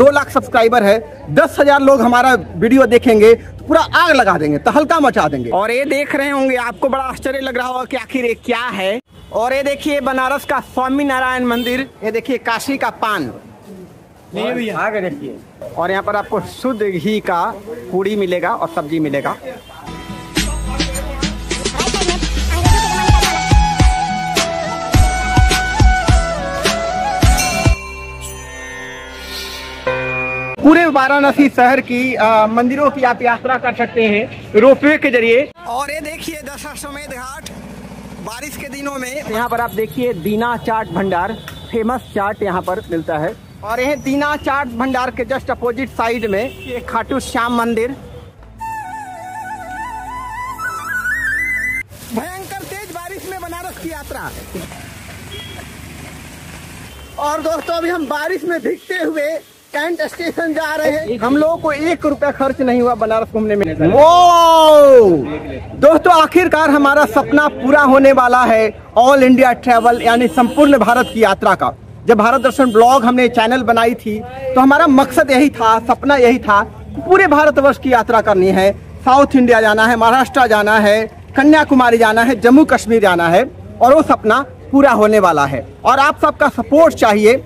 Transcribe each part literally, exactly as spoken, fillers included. दो लाख सब्सक्राइबर है, दस हजार लोग हमारा वीडियो देखेंगे तो पूरा आग लगा देंगे, तहलका मचा देंगे। और ये देख रहे होंगे, आपको बड़ा आश्चर्य लग रहा होगा कि आखिर ये क्या है। और ये देखिए बनारस का स्वामी नारायण मंदिर, ये देखिए काशी का पान, ये भी आगे देखिए। और यहाँ पर आपको शुद्ध घी का पूरी मिलेगा और सब्जी मिलेगा। पूरे वाराणसी शहर की आ, मंदिरों की आप यात्रा कर सकते हैं रोपवे के जरिए। और ये देखिए दशाश्वमेध घाट, बारिश के दिनों में यहाँ पर आप देखिए दीना चाट भंडार, फेमस चाट यहाँ पर मिलता है। और यह दीना चाट भंडार के जस्ट अपोजिट साइड में ये खाटू श्याम मंदिर। भयंकर तेज बारिश में बनारस की यात्रा। और दोस्तों अभी हम बारिश में भीगते हुए कैंट स्टेशन जा रहे हैं। हम लोगों को एक रुपया खर्च नहीं हुआ बनारस घूमने में। दोस्तों आखिरकार हमारा सपना पूरा होने वाला है ऑल इंडिया ट्रैवल, यानी संपूर्ण भारत की यात्रा का। जब भारत दर्शन ब्लॉग हमने चैनल बनाई थी तो हमारा मकसद यही था, सपना यही था कि पूरे भारतवर्ष की यात्रा करनी है, साउथ इंडिया जाना है, महाराष्ट्र जाना है, कन्याकुमारी जाना है, जम्मू कश्मीर जाना है। और वो सपना पूरा होने वाला है और आप सबका सपोर्ट चाहिए।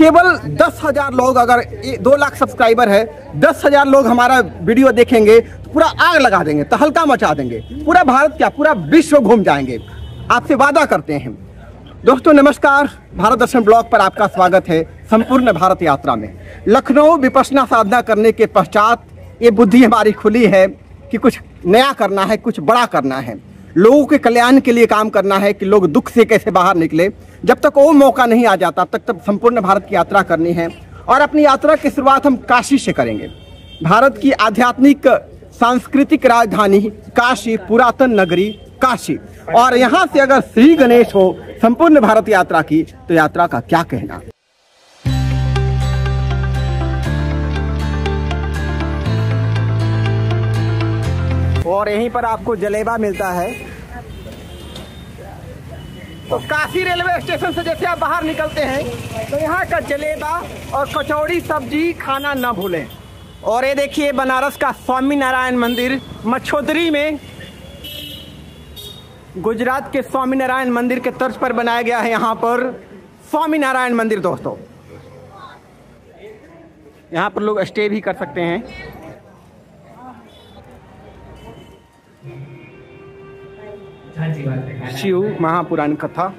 केवल दस हजार लोग, अगर दो लाख सब्सक्राइबर है, दस हजार लोग हमारा वीडियो देखेंगे तो पूरा आग लगा देंगे, तहलका मचा देंगे, पूरा भारत क्या पूरा विश्व घूम जाएंगे, आपसे वादा करते हैं। दोस्तों नमस्कार, भारत दर्शन ब्लॉग पर आपका स्वागत है। संपूर्ण भारत यात्रा में लखनऊ विपश्यना साधना करने के पश्चात ये बुद्धि हमारी खुली है कि कुछ नया करना है, कुछ बड़ा करना है, लोगों के कल्याण के लिए काम करना है कि लोग दुख से कैसे बाहर निकले। जब तक वो मौका नहीं आ जाता तब तक संपूर्ण भारत की यात्रा करनी है। और अपनी यात्रा की शुरुआत हम काशी से करेंगे। भारत की आध्यात्मिक सांस्कृतिक राजधानी काशी, पुरातन नगरी काशी, और यहाँ से अगर श्री गणेश हो संपूर्ण भारत यात्रा की तो यात्रा का क्या कहना। और यहीं पर आपको जलेबा मिलता है। तो काशी रेलवे स्टेशन से जैसे आप बाहर निकलते हैं तो यहाँ का जलेबा और कचौड़ी सब्जी खाना ना भूलें। और ये देखिए बनारस का स्वामी नारायण मंदिर, मच्छोदरी में गुजरात के स्वामी नारायण मंदिर के तर्ज पर बनाया गया है यहाँ पर स्वामी नारायण मंदिर। दोस्तों यहाँ पर लोग स्टे भी कर सकते हैं। शिव महापुराण कथा। मन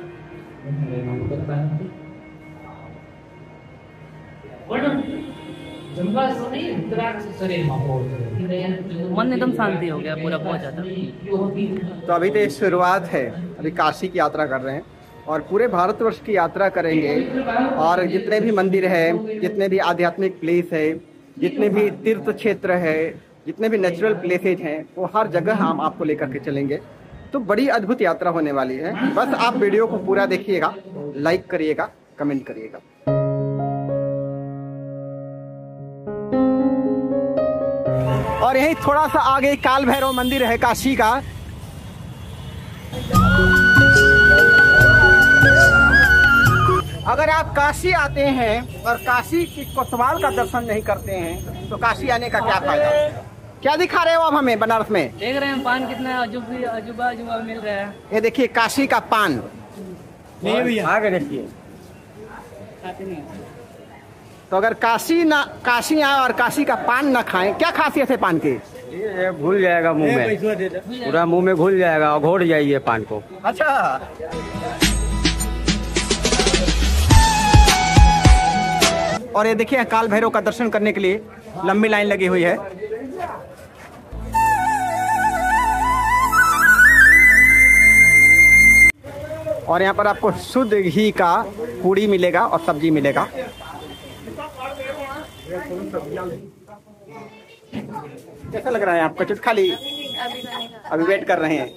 एकदम शांति हो गया पूरा, बहुत ज्यादा। तो अभी तो शुरुआत है, अभी काशी की यात्रा कर रहे हैं और पूरे भारतवर्ष की यात्रा करेंगे। और जितने भी मंदिर है, जितने भी आध्यात्मिक प्लेस है, जितने भी तीर्थ क्षेत्र है, जितने भी नेचुरल प्लेसेज हैं, वो हर जगह हम आपको लेकर के चलेंगे। तो बड़ी अद्भुत यात्रा होने वाली है। बस आप वीडियो को पूरा देखिएगा, लाइक करिएगा, कमेंट करिएगा। और यही थोड़ा सा आगे काल भैरव मंदिर है काशी का। अगर आप काशी आते हैं और काशी की कोतवाल का दर्शन नहीं करते हैं तो काशी आने का क्या फायदा। क्या दिखा रहे हो आप हमें बनारस में? देख रहे हैं पान कितना अजूबा अजूबा अजूबा मिल रहा है। ये देखिए काशी का पान, ये भी आगे देखिए। तो अगर काशी ना काशी आए और काशी का पान ना खाएं, क्या खासियत है पान की? ये घुल जाएगा मुंह में, पूरा मुंह में घुल जाएगा और घोट जाइए पान को। अच्छा, और ये देखिए काल भैरव का दर्शन करने के लिए लंबी लाइन लगी हुई है। और यहाँ पर आपको शुद्ध घी का पूरी मिलेगा और सब्जी मिलेगा। कैसा लग रहा है आपका? कुछ खाली अभी वेट कर रहे हैं,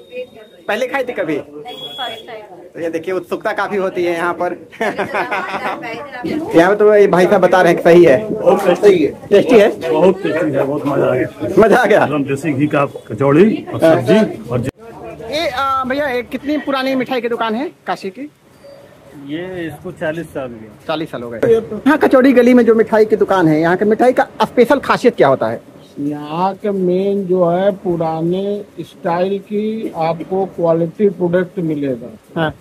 पहले खाए थे कभी? तो ये देखिए उत्सुकता काफी होती है यहाँ पर। यहाँ पे तो ये भाई साहब बता रहे हैं सही है, सही है, टेस्टी है, बहुत टेस्टी है, बहुत मजा आ गया, मजा आ गया। देसी घी का कचौड़ी और सब्जी। और ये भैया कितनी पुरानी मिठाई की दुकान है काशी की? ये इसको चालीस साल हो गए। चालीस साल हो गए। यहाँ कचौड़ी गली में जो मिठाई की दुकान है, यहाँ के मिठाई का स्पेशल खासियत क्या होता है? यहाँ के मेन जो है पुराने स्टाइल की आपको क्वालिटी प्रोडक्ट मिलेगा। हाँ।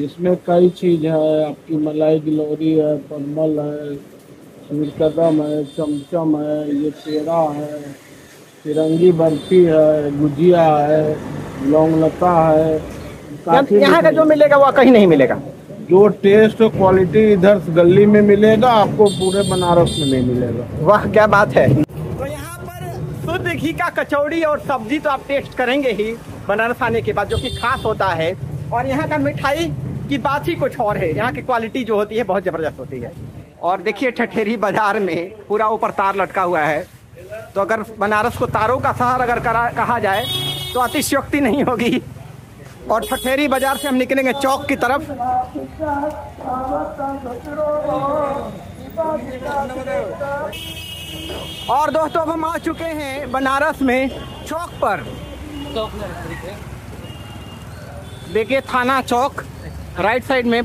जिसमें कई चीज है, आपकी मलाई गिलोरी है, परमल है, कदम है, चमचम है, ये पेड़ा है, तिरंगी बर्फी है, गुजिया है, लौंगलता है। यहाँ का जो मिलेगा वो कहीं नहीं मिलेगा। जो टेस्ट और क्वालिटी इधर गली में मिलेगा आपको पूरे बनारस में नहीं मिलेगा। वाह क्या बात है। तो यहाँ पर शुद्ध घी का कचौड़ी और सब्जी तो आप टेस्ट करेंगे ही बनारस आने के बाद, जो कि खास होता है। और यहाँ का मिठाई की बात ही कुछ और है। यहाँ की क्वालिटी जो होती है बहुत जबरदस्त होती है। और देखिए ठठेरी बाजार में पूरा ऊपर तार लटका हुआ है, तो अगर बनारस को तारों का शहर अगर कहा जाए तो अतिशयोक्ति नहीं होगी। और ठठेरी बाजार से हम निकलेंगे चौक की तरफ। और दोस्तों अब हम आ चुके हैं बनारस में चौक पर। देखिए थाना चौक, राइट साइड में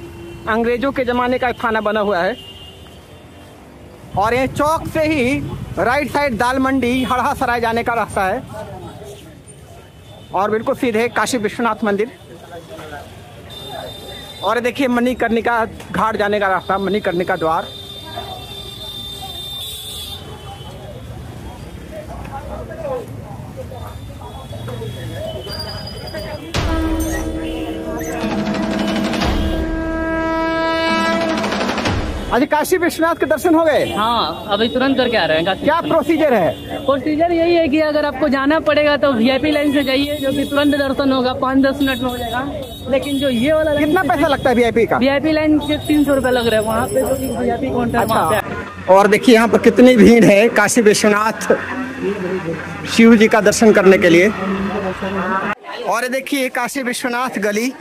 अंग्रेजों के ज़माने का थाना बना हुआ है। और ये चौक से ही राइट साइड दाल मंडी हड़हा सराय जाने का रास्ता है। और बिल्कुल सीधे काशी विश्वनाथ मंदिर। और देखिए मणिकर्णिका घाट जाने का रास्ता, मणिकर्णिका द्वार। अच्छा काशी विश्वनाथ के दर्शन हो गए? हाँ अभी तुरंत करके आ रहे हैं। क्या प्रोसीजर है? प्रोसीजर यही है कि अगर आपको जाना पड़ेगा तो वीआईपी लाइन से जाइए, जो कि तुरंत दर्शन होगा, पाँच दस मिनट में हो जाएगा। लेकिन जो ये वाला कितना पैसा लगता है वीआईपी का? वीआईपी लाइन के तीन सौ रूपये लग रहे हैं वहाँ पे, जो वीआईपी काउंटर वहाँ पे। और देखिए यहाँ पर कितनी भीड़ है काशी विश्वनाथ शिव जी का दर्शन करने के लिए। और देखिए काशी विश्वनाथ गली।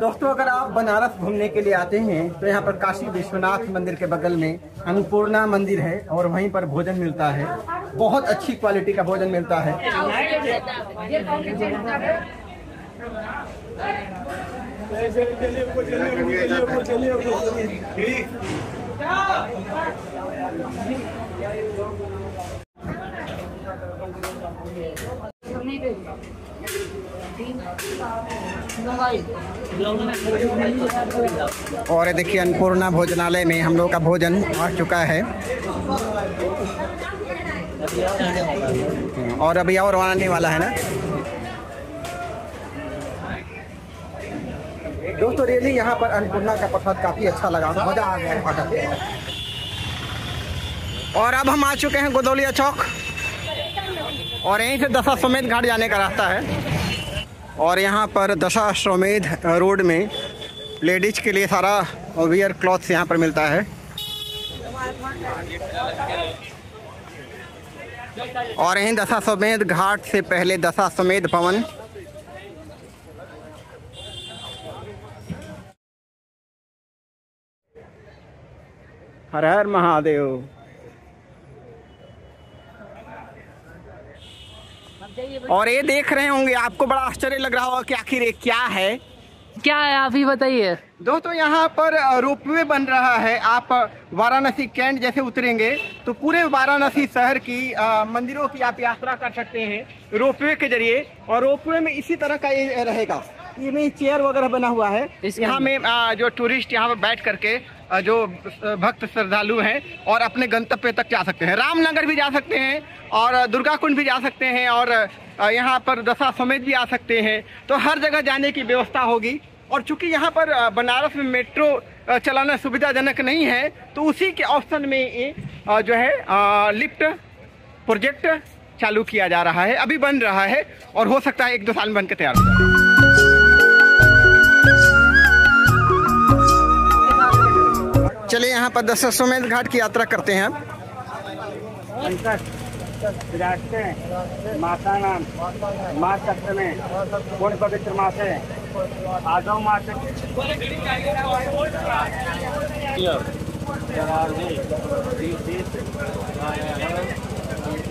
दोस्तों अगर आप बनारस घूमने के लिए आते हैं तो यहाँ पर काशी विश्वनाथ मंदिर के बगल में अन्नपूर्णा मंदिर है और वहीं पर भोजन मिलता है। बहुत अच्छी क्वालिटी का भोजन मिलता है। और देखिए अन्नपूर्णा भोजनालय में हम लोग का भोजन आ चुका है। और अभी और आने वाला है ना दोस्तों। रियली यहाँ पर अन्नपूर्णा का प्रसाद काफी अच्छा लगा, मजा आ गया प्रसाद। और अब हम आ चुके हैं गोदौलिया चौक और यहीं से दशाश्वमेध घाट जाने का रास्ता है। और यहाँ पर दशाश्वमेध रोड में लेडीज के लिए सारा वियर क्लॉथ्स यहाँ पर मिलता है। और यहीं दशाश्वमेध घाट से पहले दशाश्वमेध भवन। हर हर महादेव। और ये देख रहे होंगे, आपको बड़ा आश्चर्य लग रहा होगा कि आखिर ये क्या है क्या है आप ही बताइए। दोस्तों यहाँ पर रोपवे बन रहा है। आप वाराणसी कैंट जैसे उतरेंगे तो पूरे वाराणसी शहर की आ, मंदिरों की आप यात्रा कर सकते हैं रोपवे के जरिए। और रोपवे में इसी तरह का ये रहेगा, इनमें चेयर वगैरह बना हुआ है। यहाँ में आ, जो टूरिस्ट यहाँ पर बैठ करके जो भक्त श्रद्धालु हैं और अपने गंतव्य तक जा सकते हैं। रामनगर भी जा सकते हैं और दुर्गा कुंड भी जा सकते हैं और यहाँ पर दशाश्वमेध भी आ सकते हैं। तो हर जगह जाने की व्यवस्था होगी। और चूंकि यहाँ पर बनारस में मेट्रो चलाना सुविधाजनक नहीं है तो उसी के ऑप्शन में ये जो है लिफ्ट प्रोजेक्ट चालू किया जा रहा है, अभी बन रहा है और हो सकता है एक दो साल में बन के तैयार हो जाए। चलिए यहाँ पर दशाश्वमेध घाट की यात्रा करते हैं। माता नाम माँ सप्तम कौन पवित्र मास है आदो मास।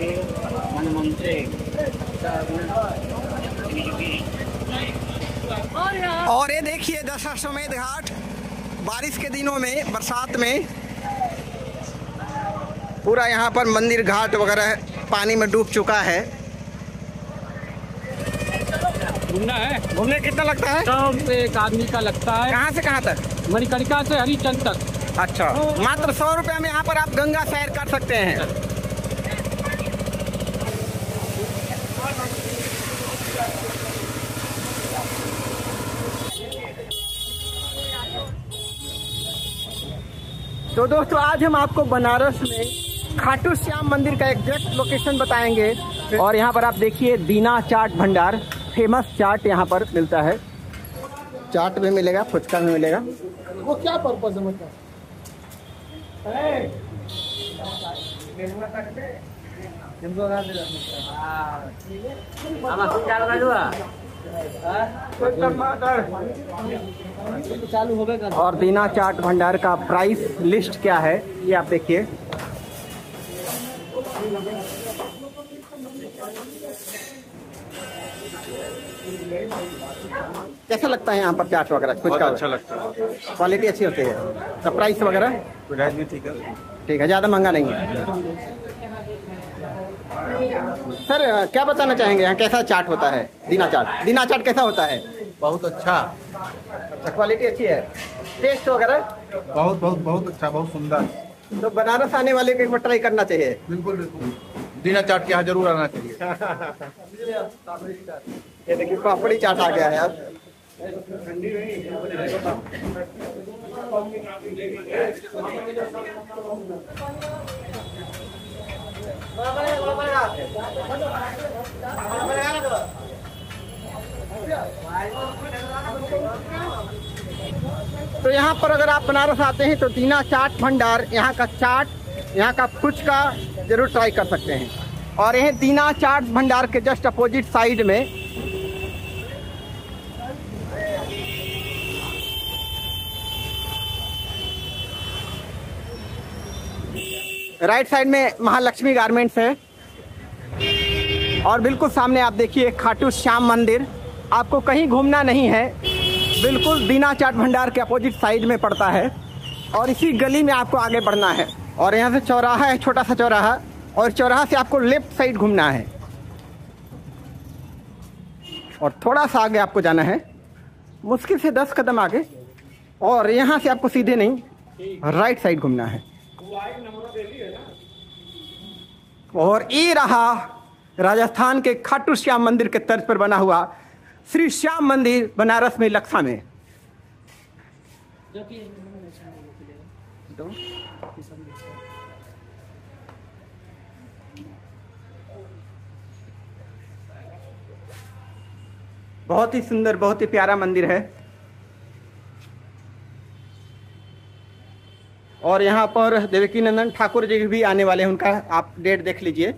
और ये देखिए दशाश्वमेध घाट बारिश के दिनों में, बरसात में पूरा यहाँ पर मंदिर घाट वगैरह पानी में डूब चुका है। घूमना है, घूमने कितना लगता है? सौ एक आदमी का लगता है। कहाँ से कहाँ तक? मणिकर्णिका से हरिचंद तक। अच्छा, मात्र सौ रुपये में यहाँ पर आप गंगा सैर कर सकते हैं। तो दोस्तों आज हम आपको बनारस में खाटू श्याम मंदिर का एग्जैक्ट लोकेशन बताएंगे। और यहाँ पर आप देखिए दीना चाट भंडार, फेमस चाट यहाँ पर मिलता है। चाट भी मिलेगा, फुचका भी मिलेगा। वो क्या पर्पस है मतलब? और दीना चाट भंडार का प्राइस लिस्ट क्या है ये आप देखिए। कैसा लगता है यहाँ पर चाट वगैरह? कुछ अच्छा लगता है, क्वालिटी अच्छी होती है। तो प्राइस वगैरह ठीक है, ठीक है, ज़्यादा महंगा नहीं है। सर क्या बताना चाहेंगे यहाँ कैसा चाट होता है? दीना चाट, दीना चाट कैसा होता है? बहुत अच्छा, अच्छा क्वालिटी अच्छी है। टेस्ट वगैरह बहुत बहुत बहुत अच्छा, बहुत सुंदर। तो बनारस आने वाले को एक बार ट्राई करना चाहिए। बिल्कुल बिल्कुल, दीना चाट के यहाँ जरूर आना चाहिए। देखिए पापड़ी चाट आ गया है यार। तो यहाँ पर अगर आप बनारस आते हैं तो दीना चाट भंडार, यहाँ का चाट, यहाँ का फुचका जरूर ट्राई कर सकते हैं। और यह दीना चाट भंडार के जस्ट अपोजिट साइड में राइट साइड में महालक्ष्मी गारमेंट्स है। और बिल्कुल सामने आप देखिए खाटू श्याम मंदिर। आपको कहीं घूमना नहीं है, बिल्कुल दीना चाट भंडार के अपोजिट साइड में पड़ता है। और इसी गली में आपको आगे बढ़ना है। और यहाँ से चौराहा है, छोटा सा चौराहा, और चौराहा से आपको लेफ्ट साइड घूमना है। और थोड़ा सा आगे आपको जाना है, मुश्किल से दस कदम आगे। और यहाँ से आपको सीधे नहीं, राइट साइड घूमना है। और ये रहा राजस्थान के खाटू श्याम मंदिर के तर्ज पर बना हुआ श्री श्याम मंदिर, बनारस में लक्सा में। बहुत ही सुंदर, बहुत ही प्यारा मंदिर है। और यहाँ पर देवकीनंदन ठाकुर जी भी आने वाले हैं, उनका आप डेट देख लीजिए।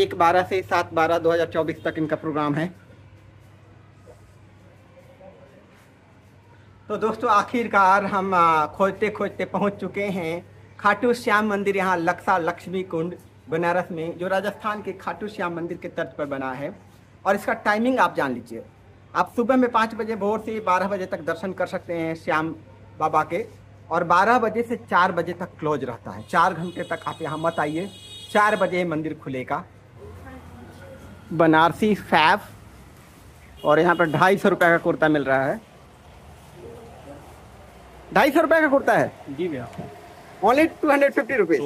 एक बारह से सात बारह दो हज़ार चौबीस तक इनका प्रोग्राम है। तो दोस्तों आखिरकार हम खोजते खोजते पहुँच चुके हैं खाटू श्याम मंदिर, यहाँ लक्सा लक्ष्मी कुंड बनारस में, जो राजस्थान के खाटू श्याम मंदिर के तर्ज पर बना है। और इसका टाइमिंग आप जान लीजिए। आप सुबह में पाँच बजे भोर से बारह बजे तक दर्शन कर सकते हैं श्याम बाबा के। और बारह बजे से चार बजे तक क्लोज रहता है। चार घंटे तक आप यहाँ मत आइए, चार बजे मंदिर खुलेगा। बनारसी फैब, और यहाँ पर ढाई सौ रुपये का कुर्ता मिल रहा है। ढाई सौ रुपये का कुर्ता है जी भैया, only two hundred fifty rupees.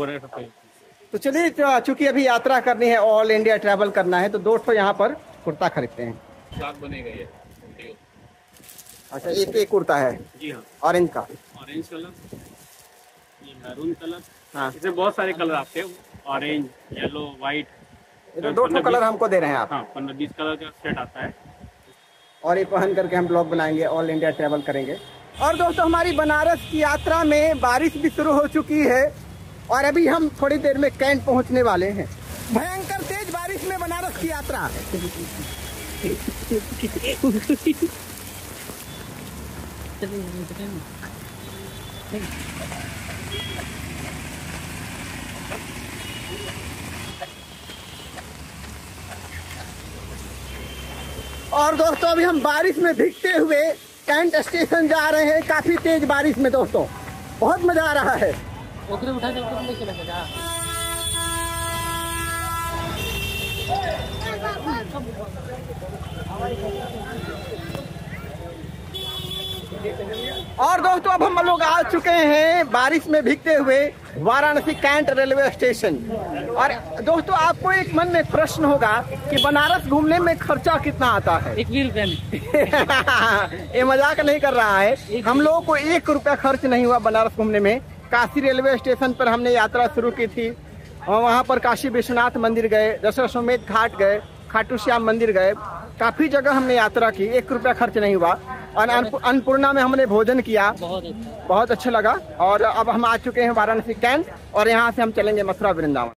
तो चलिए, चूँकि अभी यात्रा करनी है, ऑल इंडिया ट्रैवल करना है, तो दो ठो यहाँ पर कुर्ता खरीदते हैं। बनेगा ये? अच्छा, एक एक कुर्ता है जी हाँ। ऑरेंज का, ऑरेंज कलर, ये मैरून कलर, हाँ। इसमें बहुत सारे कलर आते हैं, ऑरेंज, येलो, वाइट, ये दो तो कलर हमको दे रहे हैं आप। हाँ, पंद्रह बीस कलर का सेट आता है। और ये पहन करके हम ब्लॉग बनाएंगे, ऑल इंडिया ट्रैवल करेंगे। और दोस्तों हमारी बनारस की यात्रा में बारिश भी शुरू हो चुकी है। और अभी हम थोड़ी देर में कैंट पहुँचने वाले हैं। भयंकर तेज बारिश में बनारस की यात्रा। और दोस्तों अभी हम बारिश में भीगते हुए कैंट स्टेशन जा रहे हैं। काफी तेज बारिश में दोस्तों बहुत मजा आ रहा है। और दोस्तों अब हम लोग आ चुके हैं बारिश में भीगते हुए वाराणसी कैंट रेलवे स्टेशन। और दोस्तों आपको एक मन में प्रश्न होगा कि बनारस घूमने में खर्चा कितना आता है? एक रुपए में। ये मजाक नहीं कर रहा है, हम लोगों को एक रुपया खर्च नहीं हुआ बनारस घूमने में। काशी रेलवे स्टेशन पर हमने यात्रा शुरू की थी और वहाँ पर काशी विश्वनाथ मंदिर गए, दशाश्वमेध घाट गए, खाटू श्याम मंदिर गए, काफी जगह हमने यात्रा की, एक रुपया खर्च नहीं हुआ। और अन्नपूर्णा में हमने भोजन किया, बहुत अच्छा, बहुत अच्छा लगा। और अब हम आ चुके हैं वाराणसी कैंट और यहाँ से हम चलेंगे मथुरा वृंदावन।